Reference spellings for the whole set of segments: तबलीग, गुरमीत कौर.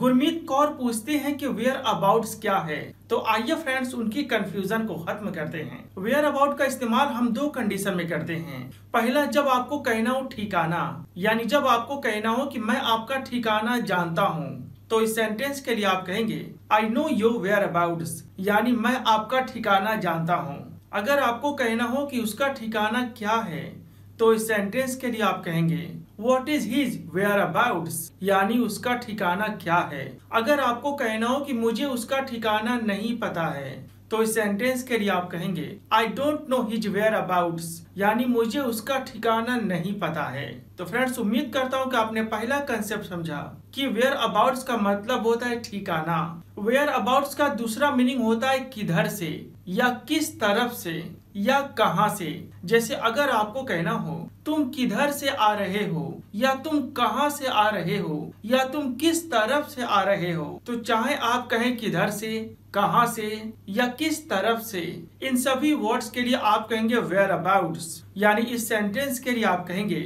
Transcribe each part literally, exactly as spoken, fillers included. गुरमीत कौर पूछते हैं कि वेयर अबाउट्स क्या है। तो आइए फ्रेंड्स उनकी कंफ्यूजन को खत्म करते हैं। वेयर अबाउट का इस्तेमाल हम दो कंडीशन में करते हैं। पहला, जब आपको कहना हो ठिकाना, यानी जब आपको कहना हो कि मैं आपका ठिकाना जानता हूँ, तो इस सेंटेंस के लिए आप कहेंगे I know your whereabouts, यानी मैं आपका ठिकाना जानता हूँ। अगर आपको कहना हो कि उसका ठिकाना क्या है, तो इस सेंटेंस के लिए आप कहेंगे What is his whereabouts, यानी उसका ठिकाना क्या है। अगर आपको कहना हो कि मुझे उसका ठिकाना नहीं पता है, तो इस सेंटेंस के लिए आप कहेंगे I don't know his whereabouts, यानी मुझे उसका ठिकाना नहीं पता है। तो फ्रेंड्स उम्मीद करता हूँ कि आपने पहला कंसेप्ट समझा कि whereabouts का मतलब होता है ठिकाना। whereabouts का दूसरा मीनिंग होता है किधर से या किस तरफ से या कहाँ से। जैसे अगर आपको कहना हो तुम किधर से आ रहे हो, या तुम कहाँ से आ रहे हो, या तुम किस तरफ से आ रहे हो, तो चाहे आप कहें किधर से, कहाँ से या किस तरफ से, इन सभी वर्ड्स के लिए आप कहेंगे वेयर अबाउट्स। यानी इस सेंटेंस के लिए आप कहेंगे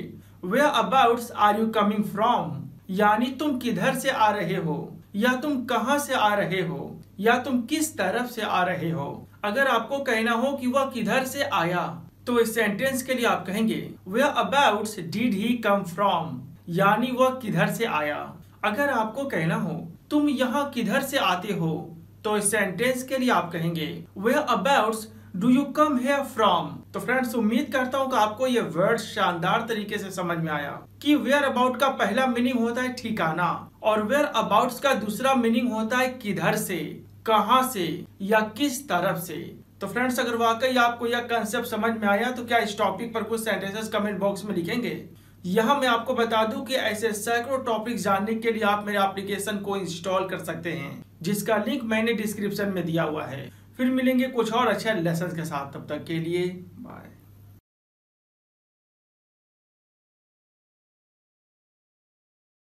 whereabouts are you coming from, यानी तुम किधर से आ रहे हो, या तुम कहाँ से आ रहे हो, या तुम किस तरफ से आ रहे हो। अगर आपको कहना हो कि वह किधर से आया, तो इस सेंटेंस के लिए आप कहेंगे whereabouts did he come from, यानी वह किधर से आया। अगर आपको कहना हो तुम यहाँ किधर से आते हो, तो इस सेंटेंस के लिए आप कहेंगे whereabouts do you come here from. तो फ्रेंड्स उम्मीद करता हूँ कि आपको ये वर्ड शानदार तरीके से समझ में आया कि वेयर अबाउट का पहला मीनिंग होता है ठिकाना और वेयर अबाउट्स का दूसरा मीनिंग होता है किधर से, कहाँ से या किस तरफ से। तो फ्रेंड्स अगर वाकई आपको यह कंसेप्ट समझ में आया तो क्या इस टॉपिक पर कुछ सेंटेंसेस कमेंट बॉक्स में लिखेंगे। यहाँ मैं आपको बता दूं कि ऐसे सैकड़ों टॉपिक जानने के लिए आप मेरे एप्लीकेशन को इंस्टॉल कर सकते हैं, जिसका लिंक मैंने डिस्क्रिप्शन में दिया हुआ है। फिर मिलेंगे कुछ और अच्छे लेसन के साथ, तब तक के लिए बाय।